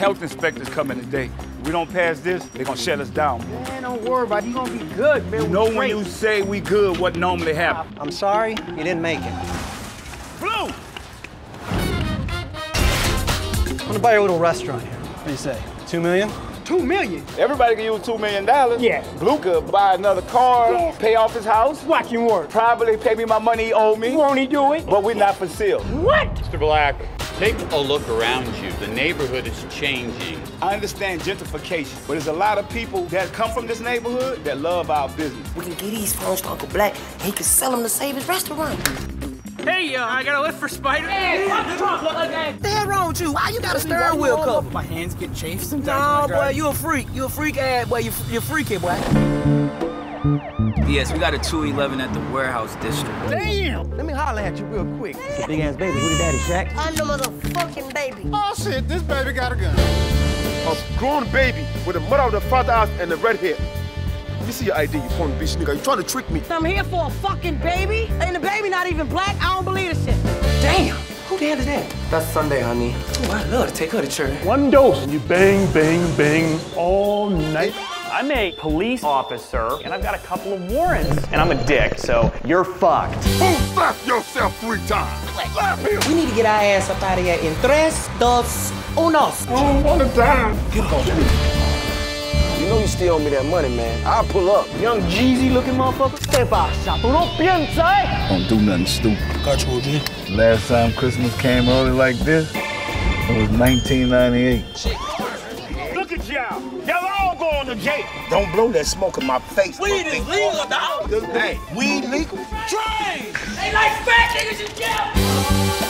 health inspectors coming today. If we don't pass this, they're gonna shut us down. Man, don't worry about it. You're gonna be good, man. You know when you say we good, what normally happens? I'm sorry, you didn't make it. Blue! I'm gonna buy your little restaurant here. What do you say? $2 million? $2 million? Everybody can use $2 million. Yeah. Blue could buy another car, yeah. Pay off his house. Watch him work. Probably pay me my money he owe me. Won't he do it? But we're not for sale. What? Mr. Black, take a look around you. The neighborhood is changing. I understand gentrification, but there's a lot of people that come from this neighborhood that love our business. We can get these phones to Uncle Black, and he can sell them to save his restaurant. Hey, yo, I got a lift for Spider. Hey, what's the hell wrong with you? Why you got a steering wheel cover? My hands get chafed sometimes. No, boy, you a freak. You a freak ass, boy. You're freaky, boy. Yes, we got a 211 at the warehouse district. Damn! Let me holler at you real quick. It's a big ass baby. Who the daddy, Shaq? I'm the motherfucking baby. Oh, shit, this baby got a gun. A grown baby with a mother of the father house and the red hair. You see your ID, you phony bitch nigga. You trying to trick me. I'm here for a fucking baby, and the baby not even black. I don't believe this shit. Damn, who the hell is that? That's Sunday, honey. Ooh, I'd love to take her to church. One dose, and you bang, bang, bang all night. I'm a police officer, and I've got a couple of warrants. And I'm a dick, so you're fucked. Who fucked yourself 3 times? We need to get our ass up out of here in 3, 2, 1. I don't want to die. Get off. You know you still owe me that money, man. I'll pull up. Young Jeezy looking motherfucker. ¿Qué pasa? ¿Tú no piensas? Don't do nothing stupid. Got you, G. Last time Christmas came early like this, it was 1998. Shit. Look at y'all. Y'all all going to jail. Don't blow that smoke in my face. Weed is legal, dog. Hey, weed legal? Train! They like fat niggas in jail.